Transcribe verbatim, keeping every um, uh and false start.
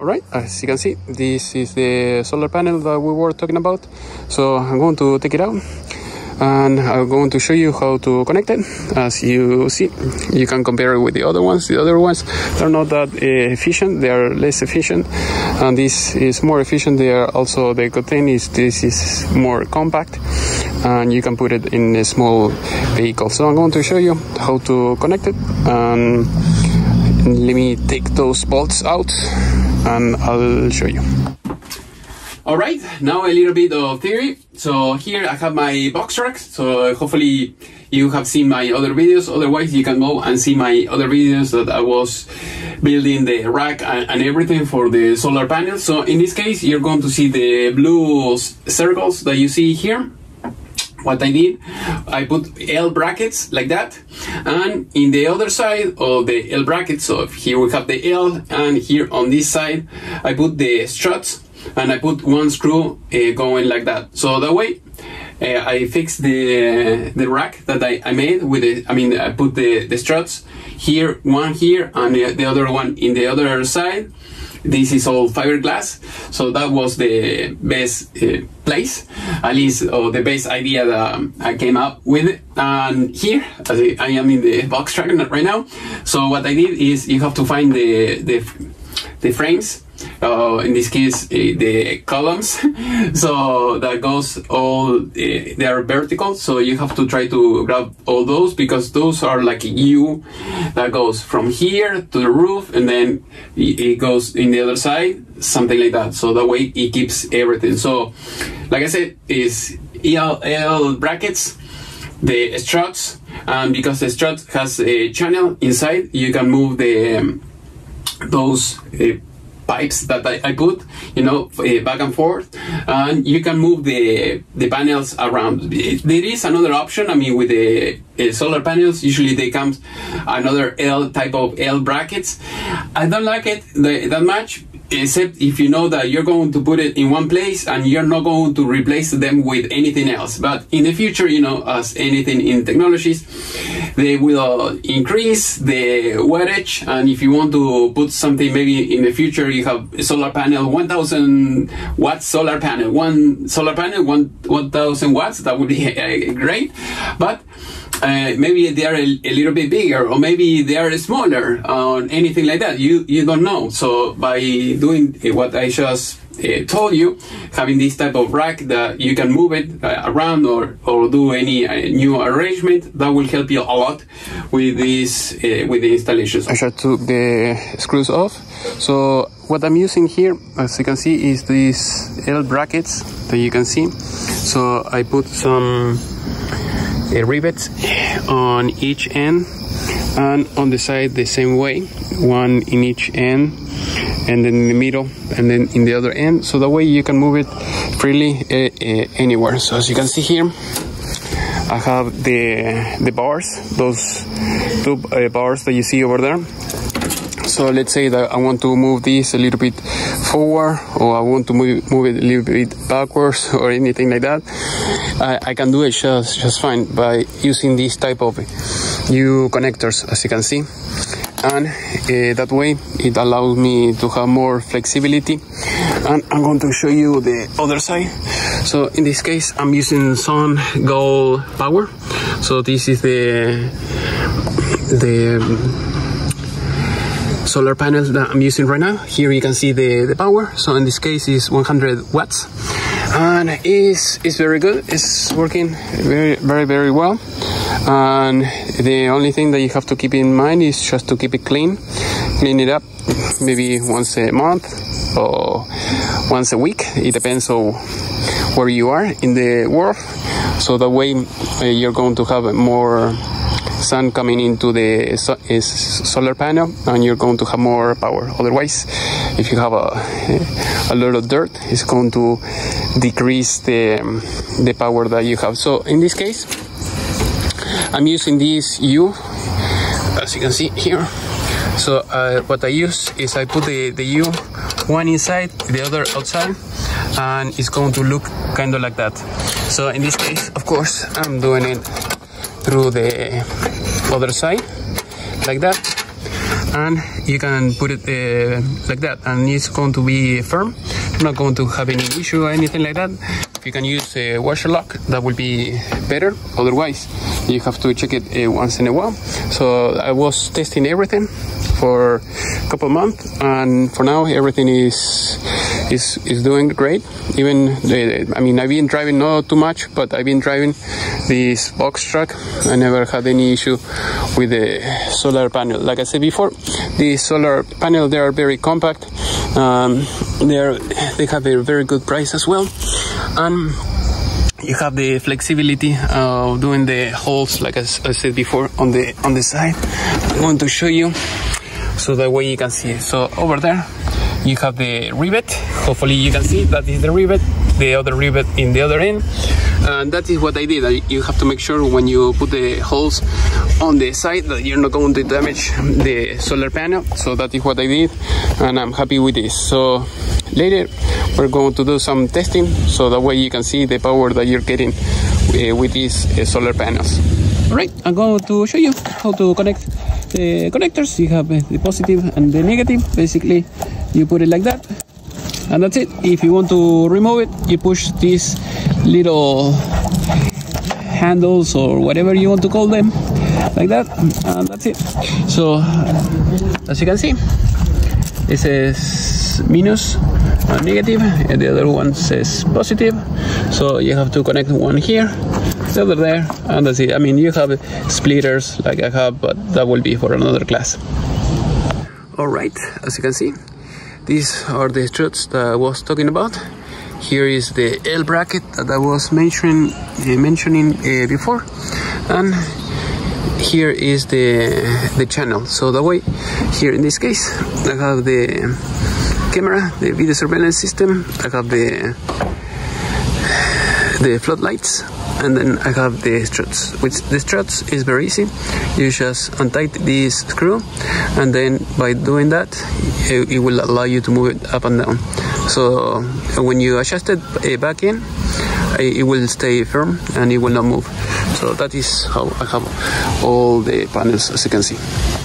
All right, as you can see, this is the solar panel that we were talking about. So I'm going to take it out and I'm going to show you how to connect it. As you see, you can compare it with the other ones. The other ones are not that efficient, they are less efficient, and this is more efficient. They are also, the good thing is this is more compact and you can put it in a small vehicle. So I'm going to show you how to connect it, and let me take those bolts out and I'll show you. All right, now a little bit of theory. So here I have my box rack. So hopefully you have seen my other videos. Otherwise you can go and see my other videos that I was building the rack and, and everything for the solar panels. So in this case, you're going to see the blue circles that you see here. What I did, I put L brackets like that, and in the other side of the L brackets, so here we have the L, and here on this side I put the struts, and I put one screw uh, going like that. So that way uh, I fixed the the rack that I, I made with the, I mean I put the, the struts here, one here, and the, the other one in the other side. This is all fiberglass, so that was the best uh, place, at least, or the best idea that um, I came up with. And here, as I, I am in the box track right now, so what I did is you have to find the, the, the frames, uh, in this case uh, the columns, so that goes all, uh, they are vertical, so you have to try to grab all those, because those are like a U that goes from here to the roof, and then it goes in the other side, something like that. So that way it keeps everything. So like I said, is E L L brackets, the struts, and because the strut has a channel inside, you can move the um, those uh, pipes that I, I put, you know, uh, back and forth, and you can move the the panels around. There is another option. I mean, with the uh, solar panels, usually they come another L type of L brackets. I don't like it th that much, except if you know that you're going to put it in one place and you're not going to replace them with anything else. But in the future, you know, as anything in technologies, they will increase the wattage, and if you want to put something, maybe in the future you have a solar panel, one thousand watts solar panel, one solar panel, one thousand watts, that would be uh, great, but uh, maybe they are a, a little bit bigger, or maybe they are smaller, or anything like that. You, you don't know. So by doing what I just Uh, told you, having this type of rack that you can move it uh, around or or do any uh, new arrangement, that will help you a lot with this uh, with the installations. I just took the screws off. So what I'm using here, as you can see, is these L brackets that you can see. So I put some uh, rivets on each end, and on the side the same way, one in each end, and then in the middle, and then in the other end, so that way you can move it freely uh, uh, anywhere. So as you can see here, I have the the bars, those two uh, bars that you see over there. So let's say that I want to move this a little bit forward, or I want to move, move it a little bit backwards, or anything like that. I, I can do it just, just fine by using this type of U connectors, as you can see. And uh, that way it allows me to have more flexibility. And I'm going to show you the other side. So in this case, I'm using Sun Gold Power. So this is the the solar panels that I'm using right now. Here you can see the, the power. So in this case is one hundred watts, and it's, it's very good. It's working very, very, very well. And the only thing that you have to keep in mind is just to keep it clean, clean it up maybe once a month or once a week. It depends on where you are in the world. So that way uh, you're going to have more sun coming into the so is solar panel, and you're going to have more power. Otherwise, if you have a, a lot of dirt, it's going to decrease the, the power that you have. So in this case, I'm using this U, as you can see here. So uh, what I use is I put the, the U one inside, the other outside, and it's going to look kind of like that. So in this case, of course, I'm doing it through the other side, like that. and you can put it uh, like that, and it's going to be firm. I'm not going to have any issue or anything like that. If you can use a washer lock, that will be better. Otherwise, you have to check it uh, once in a while. So I was testing everything for a couple months, and for now everything is is is doing great. Even uh, I mean, I've been driving not too much, but I've been driving this box truck. I never had any issue with the solar panel. Like I said before, the solar panel, they are very compact. Um, they are they have a very good price as well, and you have the flexibility of doing the holes, like I, I said before, on the on the side. I'm going to show you so that way you can see it. So over there you have the rivet. Hopefully you can see that is the rivet, the other rivet in the other end. And that is what I did. You have to make sure when you put the holes on the side that you're not going to damage the solar panel. So that is what I did, and I'm happy with this. So later we're going to do some testing, so that way you can see the power that you're getting uh, with these uh, solar panels. Alright, I'm going to show you how to connect the connectors. You have the positive and the negative. Basically you put it like that, and that's it. If you want to remove it, you push these little handles or whatever you want to call them, like that, and that's it. So as you can see, it says minus and negative, and the other one says positive. So you have to connect one here, the other there, and that's it. I mean, you have splitters like I have, but that will be for another class. Alright, as you can see, these are the struts that I was talking about. Here is the L bracket that I was mentioning uh, mentioning uh, before, and here is the the channel. So that way, here in this case, I have the camera, the video surveillance system. I have the the floodlights, and then I have the struts. Which the struts is very easy. You just untighten this screw, and then by doing that, it, it will allow you to move it up and down. So when you adjust it back in, it will stay firm and it will not move. So that is how I have all the panels, as you can see.